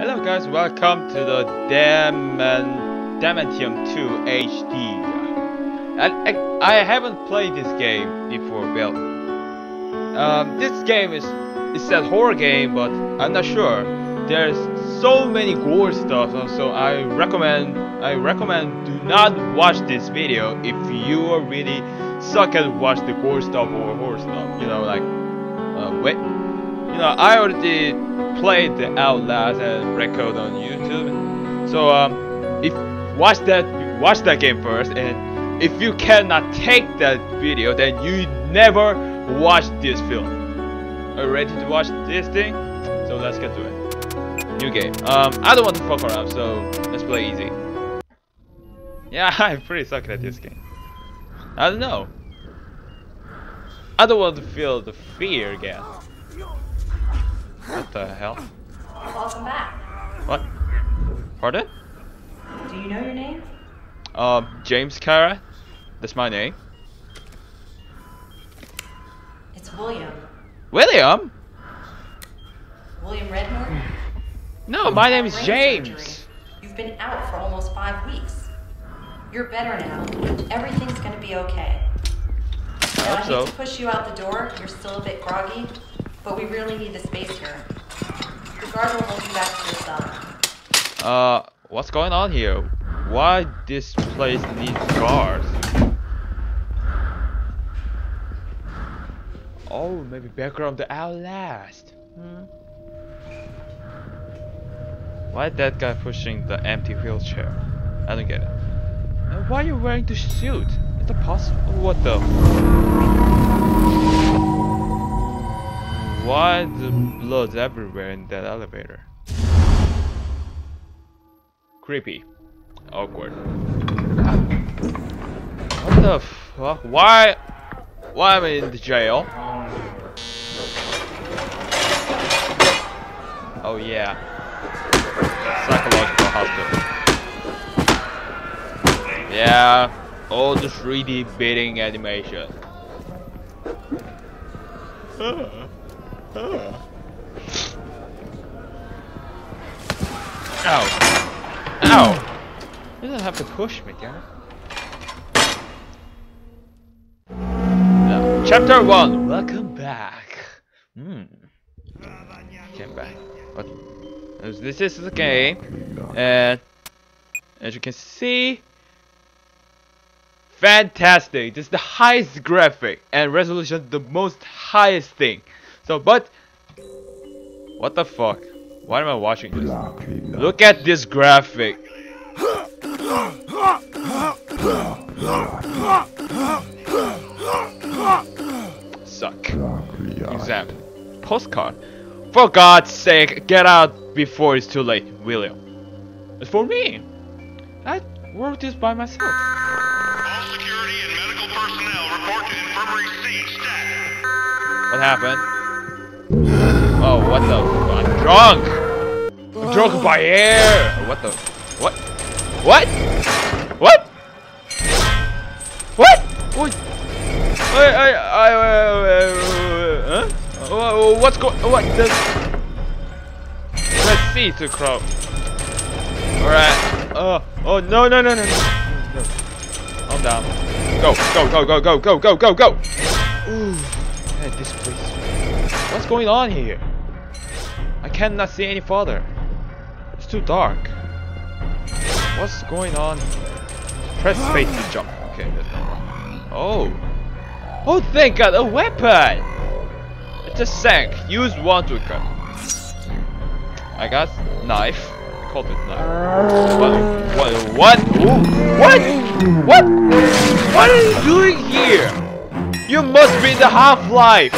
Hello guys, welcome to the Dementium 2 HD. I haven't played this game before, well. This game is a horror game, but I'm not sure. There's so many gore stuff, so I recommend do not watch this video if you are really suck at watch the gore stuff or horror stuff. You know, like, wait. You know, I already played the Outlast and record on YouTube. So if watch that game first, and if you cannot take that video, then you never watch this film. Are you ready to watch this thing? So let's get to it. New game. I don't want to fuck around, so let's play easy. Yeah, I'm pretty suck at this game. I don't know. I don't want to feel the fear again. What the hell? Welcome back. What? Pardon? Do you know your name? James Karet. That's my name. It's William. William? William Redmore? No, my name is James. Surgery. You've been out for almost 5 weeks. You're better now. Everything's gonna be okay. Now, I hate to push you out the door. You're still a bit groggy, but we really need the space here. The guard will hold you back to your cell. What's going on here? Why this place needs guards? Oh, maybe background the Outlast. Why that guy pushing the empty wheelchair? I don't get it. And why are you wearing the suit? Is that possible? What the? Why the blood's everywhere in that elevator? Creepy. Awkward. What the fuck? Why am I in the jail? Oh yeah. Psychological hospital. Yeah, all the 3D beating animation. Ow. Ow. You don't have to push me, damn it. No. Chapter 1. Welcome back. Came back. What? This is the game. And as you can see, fantastic! This is the highest graphic and resolution, the most highest thing. So, but what the fuck? Why am I watching this? Look at this graphic. Suck. Example. Postcard. For God's sake, get out before it's too late, William. It's for me. I worked this by myself. What happened? Oh, what the? I'm drunk! I'm drunk by air! What the? What? What? What? What? What? Huh? What's going? What? Let's see to crowd. Alright. Oh, no. Calm down. Go. Ooh. Man, this place. What's going on here? I cannot see any farther. It's too dark. What's going on? Press space to jump. Okay. Oh. Oh, thank God! A weapon. It's a sank. Use one to cut. I got knife. I called it knife. What? What? What? What? What are you doing here? You must be the Half-Life!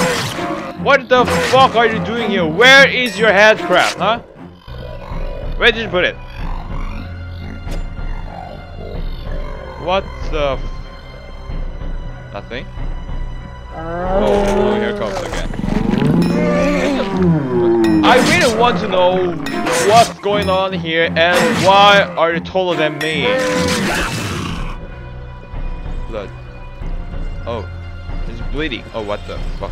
What the fuck are you doing here? Where is your headcraft, huh? Where did you put it? What the f... Nothing? Oh, here it comes again. I really want to know what's going on here and why are you taller than me? Blood. Oh. Bleeding. Oh, what the fuck?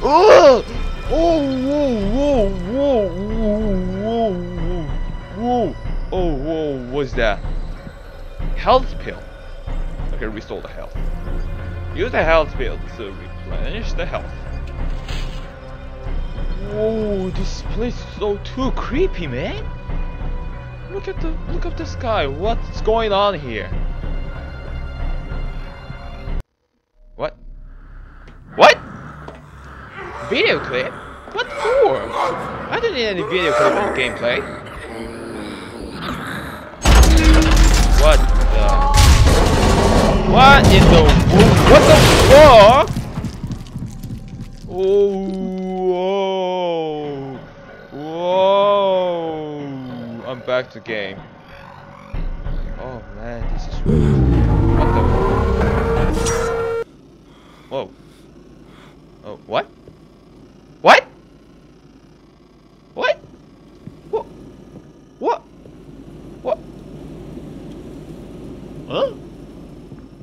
Oh! Oh! Whoa! Whoa! Whoa! Whoa! Oh, whoa, what's that? Health pill. Okay, restore the health. Use the health pill to replenish the health. Whoa, this place is so too creepy, man. Look at the sky. What's going on here? What? What? Video clip? What for? I don't need any video clip in gameplay. What the? What in the? What the fuck? Oh! Whoa! Whoa! I'm back to game. Oh man, this is weird. What the? Whoa! Oh, what? What? What? What? What? What? Huh?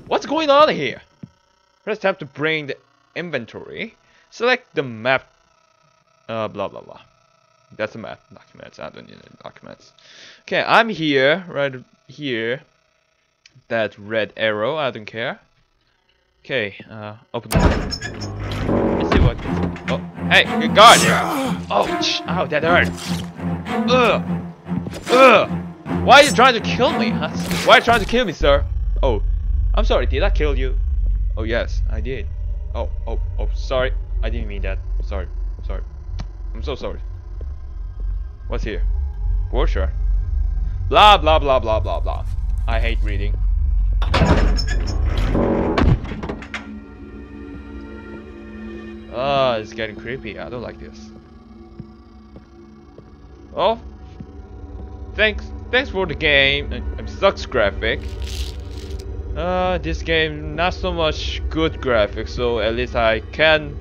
What's going on here? Press tab to bring the inventory. Select the map. Blah blah blah. That's the map. Documents. I don't need any documents. Okay, I'm here. Right here. That red arrow. I don't care. Okay. Open the door. Let's see what. Oh, hey, good guard. Oh, ow, that hurt. Ugh. Ugh. Why are you trying to kill me? Huh? Why are you trying to kill me, sir? Oh, I'm sorry. Did I kill you? Oh yes, I did. Oh, oh, oh, sorry. I didn't mean that. Sorry, sorry. I'm so sorry. What's here? Brochure. Blah, blah, blah, blah, blah, blah. I hate reading. Ah, it's getting creepy. I don't like this. Oh. Thanks for the game. It sucks graphic. This game not so much good graphics, so at least I can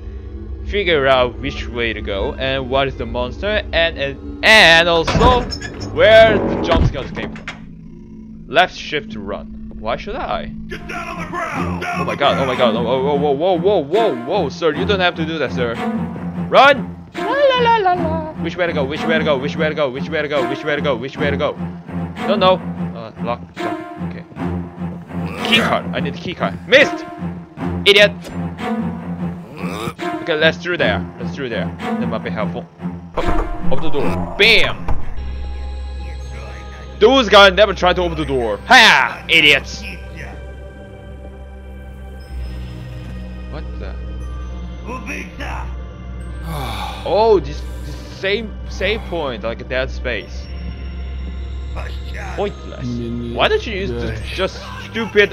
figure out which way to go and what is the monster and also where the jump scares came from. Left shift to run. Why should I? Get down on the ground! Oh my god! Oh my god! Oh, whoa! Whoa! Whoa! Whoa! Whoa! Whoa! Sir, you don't have to do that, sir. Run! La la la la la. Which way to go? Which way to go? Which way to go? Which way to go? Which way to go? Which way to go? Don't know. Lock. Keycard. I need the keycard. Missed! Idiot! Okay, let's through there. Let's through there. That might be helpful. Open the door. Bam! Those guys never tried to open the door. Ha! Idiots! What the? Oh, this same point like a Dead Space. Pointless. Why don't you use just stupid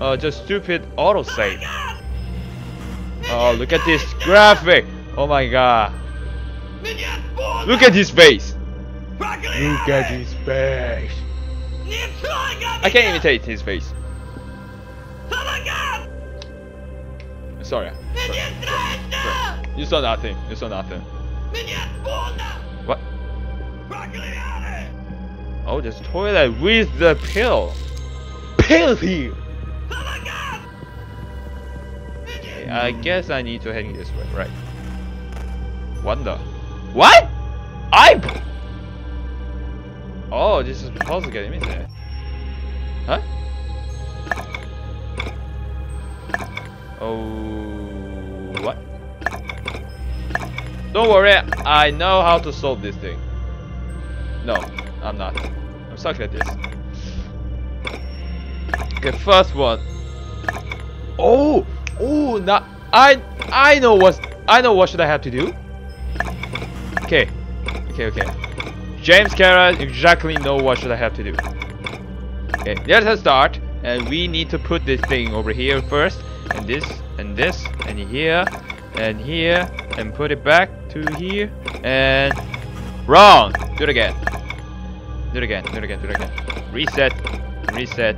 autosave? Oh, look at this graphic! Oh my god! Look at his face! Look at his face! I can't imitate his face. Sorry. You saw nothing. You saw nothing. What? Oh, there's a toilet with the pill. Pill! Okay, I guess I need to head this way, right? Wonder. What? Oh, this is puzzle game, isn't it? Huh? Oh, what? Don't worry, I know how to solve this thing. No. I'm not. I'm stuck at this. Okay, first one. Oh, oh, now I know what should I have to do. Okay, okay, okay. James Karet exactly know what should I have to do. Okay, there's a start, and we need to put this thing over here first, and this, and this, and here, and here, and put it back to here, and wrong. Do it again. Do it again, do it again, do it again. Reset, reset.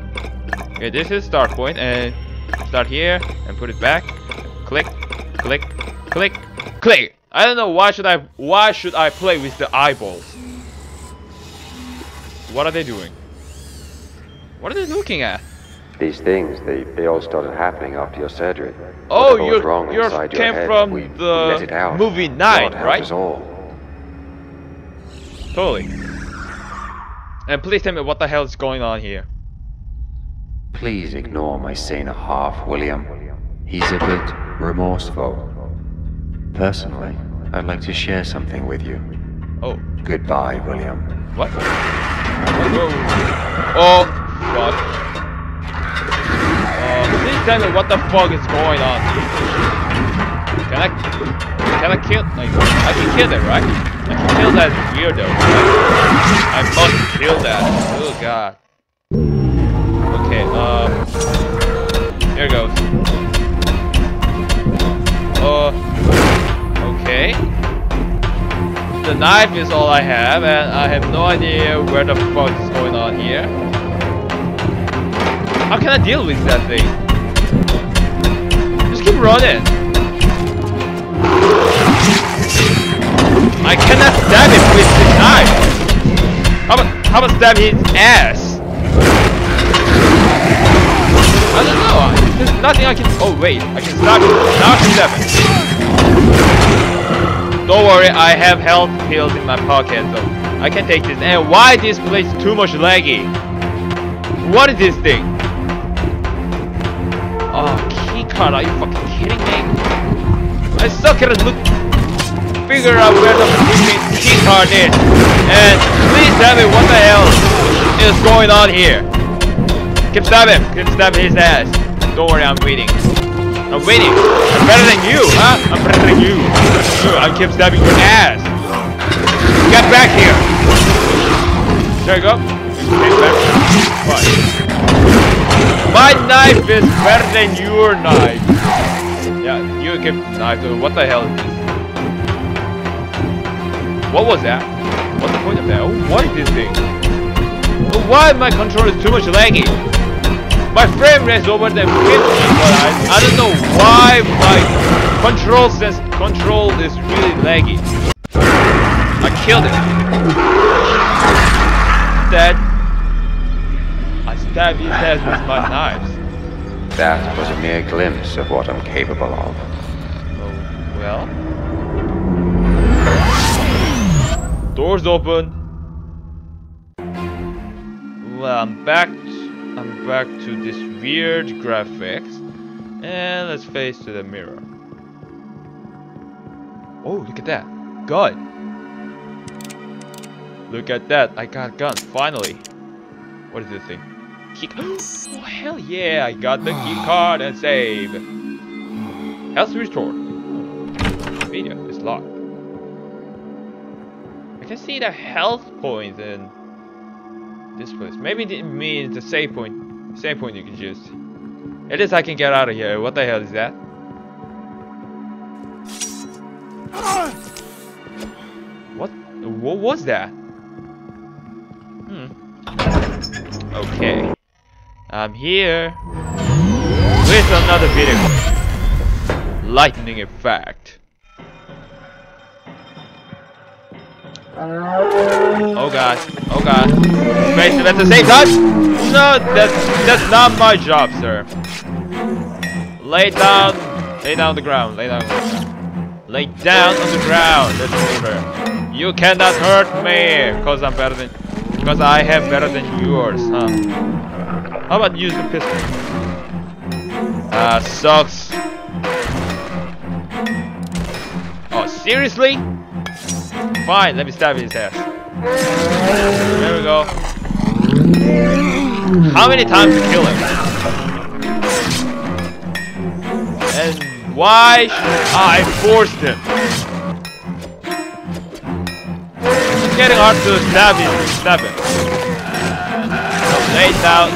Okay, this is start point and start here and put it back. Click, click, click, click. I don't know why should I play with the eyeballs? What are they doing? What are they looking at? These things, they all started happening after your surgery. Oh, you came from the movie Night, right? Totally. And please tell me what the hell is going on here. Please ignore my sane half, William. He's a bit remorseful. Personally, I'd like to share something with you. Oh. Goodbye, William. What? Whoa. Oh, God. Please tell me what the fuck is going on. Can I kill? Like, I can kill that, right? I can kill that weirdo. I must kill that. Oh, God. Okay, here goes. Okay. The knife is all I have, and I have no idea where the fuck is going on here. How can I deal with that thing? Just keep running. I cannot stab him with the knife. How about stab his ass? I don't know, there's nothing I can... Oh wait, I can stop 7. Don't worry, I have health pills in my pocket, so I can take this. And why this place too much laggy? What is this thing? Oh, keycard, are you fucking kidding me? I suck at figure out where the keycard is. And please tell me what the hell is going on here. Keep stabbing him! Keep stabbing his ass! Don't worry, I'm waiting. I'm waiting! I'm better than you, huh? I'm better than you! I keep stabbing your ass! Get back here! There you go! What? My knife is better than your knife! Yeah, you keep knife. What the hell is this? What was that? What's the point of that? What is this thing? Why my controller is too much laggy? My frame rate is over than 50, but I don't know why my control is really laggy. I killed it. Dead. I stabbed his ass with my knives. That was a mere glimpse of what I'm capable of. Oh, well. Doors open. Well, I'm back to this weird graphics, and let's face to the mirror. Oh, look at that gun! Look at that! I got gun finally. What is this thing? Key. Oh hell yeah! I got the key card and save. Health restored. Video is locked. I can see the health points and this place. Maybe it means the save point. Save point you can use. At least I can get out of here. What the hell is that? What? What was that? Okay. I'm here with another video. Lightning effect. Oh god, oh god. Face him at the same time? No, that's not my job, sir. Lay down on the ground, lay down on the ground. Lay down on the ground, that's over. You cannot hurt me, cause I'm better than, cause I have better than yours, huh? How about use the pistol? Ah, sucks. Oh, seriously? Fine, let me stab his ass. There we go. How many times to kill him? And why should I force him? It's getting hard to stab him. So lay down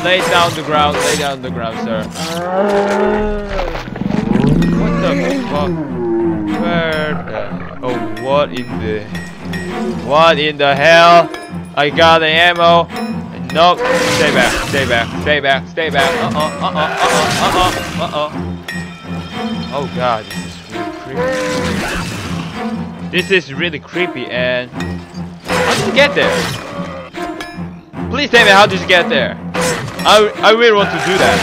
the ground, lay down the ground, sir. What the fuck? Oh, what in the hell? I got the ammo. Nope. Stay back. Stay back. Stay back. Stay back. Oh god, this is really creepy. This is really creepy. And how did you get there? Please tell me how did you get there? I really want to do that.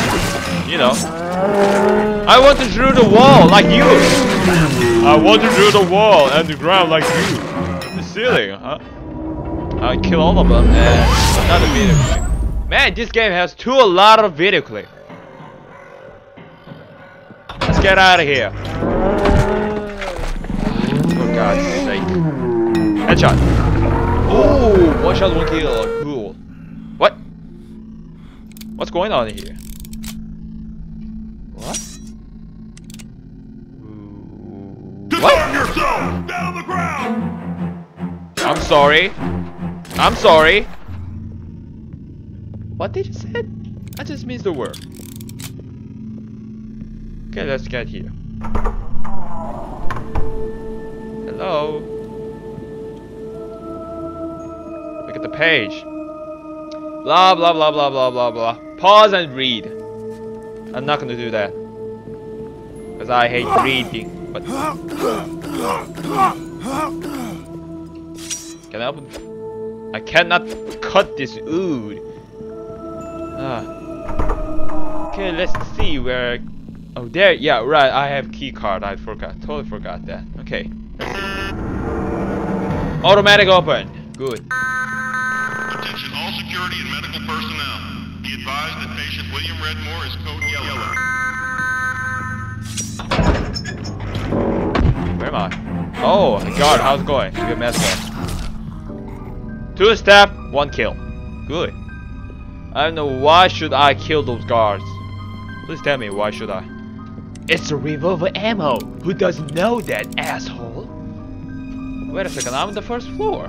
You know. I want to draw the wall like you. I want to draw the wall and the ground like you. The ceiling, huh? I would kill all of them and another video clip. Man, this game has a lot of video clips. Let's get out of here. For God's sake. Headshot. Oh, one shot, one kill. Cool. What? What's going on here? What? Disarm yourself! Down the ground! I'm sorry. I'm sorry. What did you say? That just means the word. Okay, let's get here. Hello. Look at the page. Blah blah blah blah blah blah blah. Pause and read. I'm not gonna do that because I hate reading. But can I open? I cannot cut this ood. Okay, let's see where. Oh, there, yeah, right, I have key card, I forgot, totally forgot that. Okay. Automatic open, good. Attention all security and medical personnel. Be advised that patient William Redmore is code yellow. Where am I? Oh, guard, how's it going? Good mess up. 2 step, 1 kill. Good. I don't know, why should I kill those guards? Please tell me, why should I? It's a revolver ammo! Who doesn't know that, asshole? Wait a second, I'm on the first floor.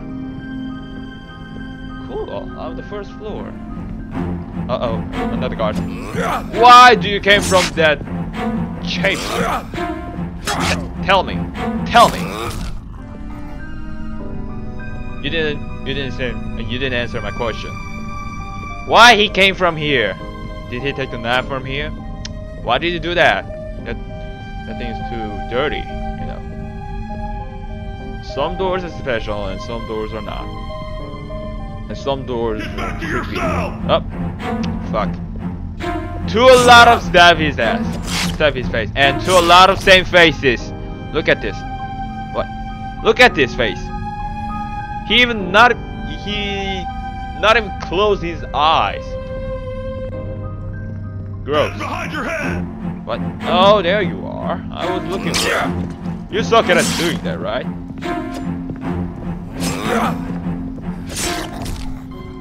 Cool, I'm on the first floor. Uh-oh, another guard. Why do you came from that chamber? Tell me. Tell me. You didn't answer my question. Why he came from here? Did he take the knife from here? Why did you do that? That thing is too dirty, you know. Some doors are special and some doors are not. And some doors are creepy. Oh, fuck. To a lot of stab his ass. Stab his face. And to a lot of same faces. Look at this. What? Look at this face. He even not even closed his eyes. Gross. Behind your head! What? Oh, there you are. I was looking for you. You suck at doing that, right?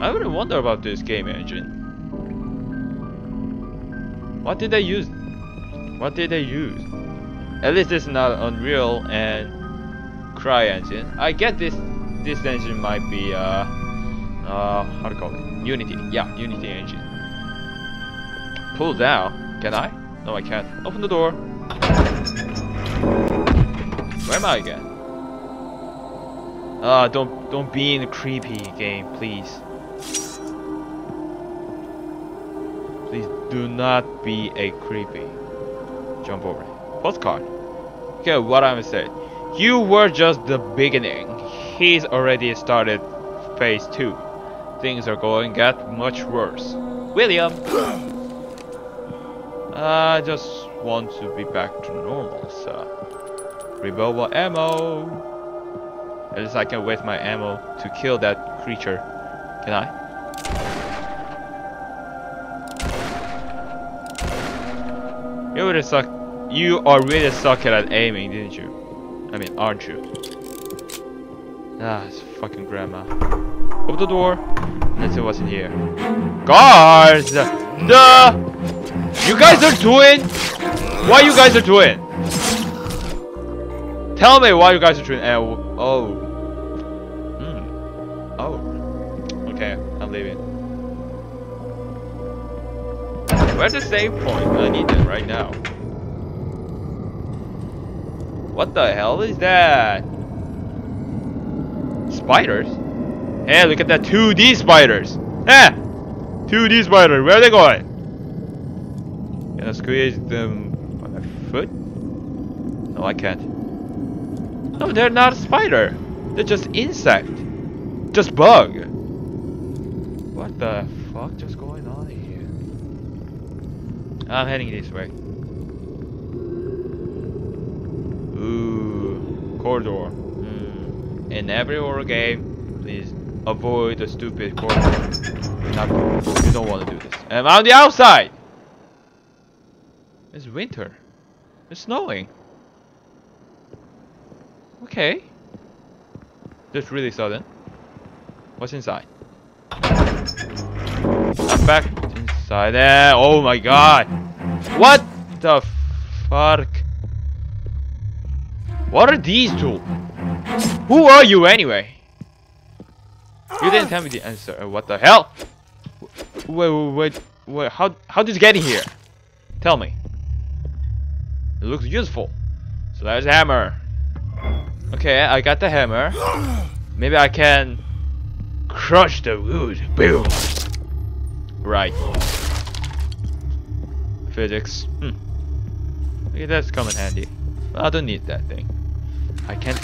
I really wonder about this game engine. What did they use? What did they use? At least it's not Unreal and Cry engine. I get this engine might be how to call it? Unity. Yeah, Unity engine. Pull down. Can I? No, I can't. Open the door. Where am I again? Ah, don't be in a creepy game, please. Please do not be a creepy. Jump over. Postcard. Okay, what I'm saying. You were just the beginning. He's already started phase 2. Things are going get much worse. William. I just want to be back to normal, so... Revolver ammo! At least I can waste my ammo to kill that creature. Can I? You really suck. You are really sucking at aiming, didn't you? I mean, aren't you? Ah, it's fucking grandma. Open the door. Let's see what's in here. Guards! The... You guys are doing? What you guys are doing? Tell me why you guys are doing. Oh. Mm. Oh. Okay, I'm leaving. Where's the save point? I need that right now. What the hell is that? Spiders? Hey, look at that 2D spiders. Hey! 2D spider, where are they going? Can I squeeze them on my foot? No, I can't. No, they're not a spider. They're just insect. Just bug. What the fuck just going on here? I'm heading this way. Ooh, corridor. In every horror game, please avoid the stupid corner. You don't want to do this. I'm on the outside! It's winter. It's snowing. Okay. That's really sudden. What's inside? I'm back inside there. Oh my god! What the fuck? What are these two? Who are you anyway? You didn't tell me the answer. What the hell? Wait, how did you get in here? Tell me. It looks useful. So there's a hammer. Okay, I got the hammer. Maybe I can crush the wood. Boom. Right. Physics. Okay, that's come in handy. I don't need that thing. I can't.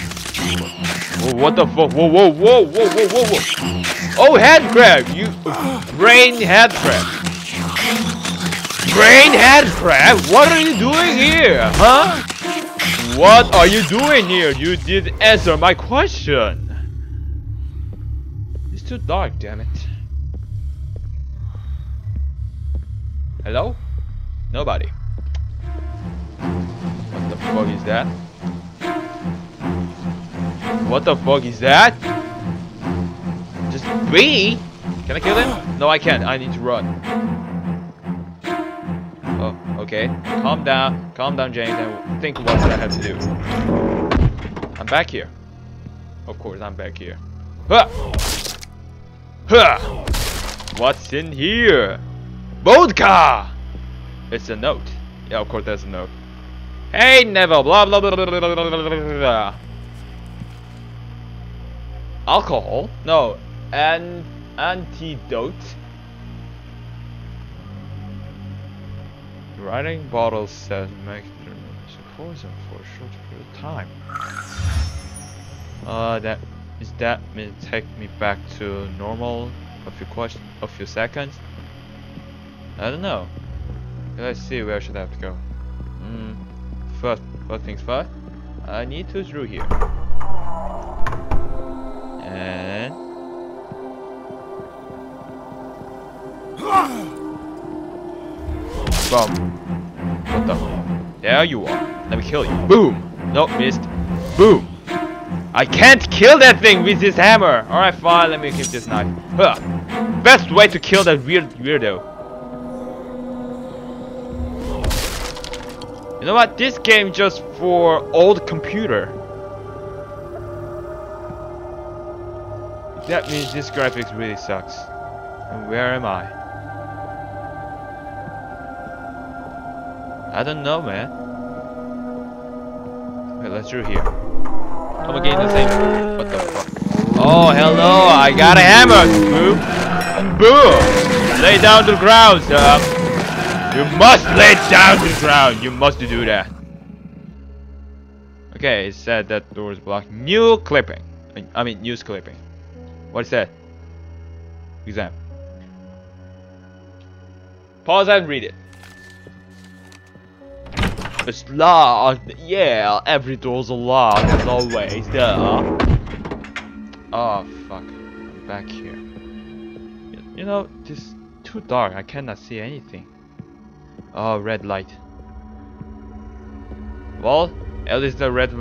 Oh, what the fuck? Whoa, whoa, whoa, whoa, whoa, whoa, whoa! Oh, head crab! You brain head crab! Brain head crab! What are you doing here, huh? What are you doing here? You didn't answer my question. It's too dark, damn it. Hello? Nobody. What the fuck is that? What the fuck is that? Just be. Can I kill him? No, I can't. I need to run. Oh, okay. Calm down, James. And think what I have to do. I'm back here. Of course, I'm back here. Huh. Huh. What's in here? Vodka. It's a note. Yeah, of course, that's a note. Hey, Neville. Blah blah blah blah blah blah blah blah. Alcohol? No, an antidote. Writing bottles says make poison for a short period of time. That may take me back to normal a few seconds. I don't know. Let's see where I should have to go. First things first. I need to through here. And boom. What the fuck? There you are. Let me kill you. Boom. Nope, missed. Boom. I can't kill that thing with this hammer. Alright, fine. Let me keep this knife. Huh. Best way to kill that weirdo. You know what? This game just for old computer. That means this graphics really sucks. And where am I? I don't know, man. Okay, let's through here. Come again, the same. What the fuck? Oh, hello! I got a hammer! Boom! Boom! Lay down to the ground, sir! You must lay down to the ground! You must do that! Okay, it said that door is blocked. New clipping. I mean, news clipping. What is that? Exam. Pause and read it. It's locked. Yeah, every door's locked as always. Duh. Oh fuck. I'm back here. You know, this is too dark. I cannot see anything. Oh, red light. Well, at least the red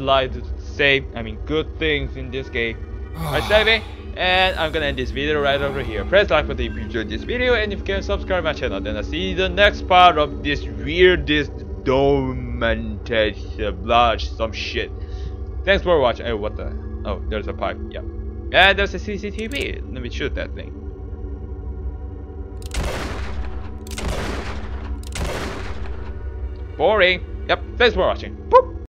light saved. I mean, good things in this game. I'm saving, and I'm gonna end this video right over here. Press like button if you enjoyed this video, and if you can subscribe my channel, then I'll see you the next part of this weirdest demented blush some shit. Thanks for watching. Oh, what the? Oh, there's a pipe. Yeah, and there's a CCTV. Let me shoot that thing. Boring. Yep. Thanks for watching. Boop.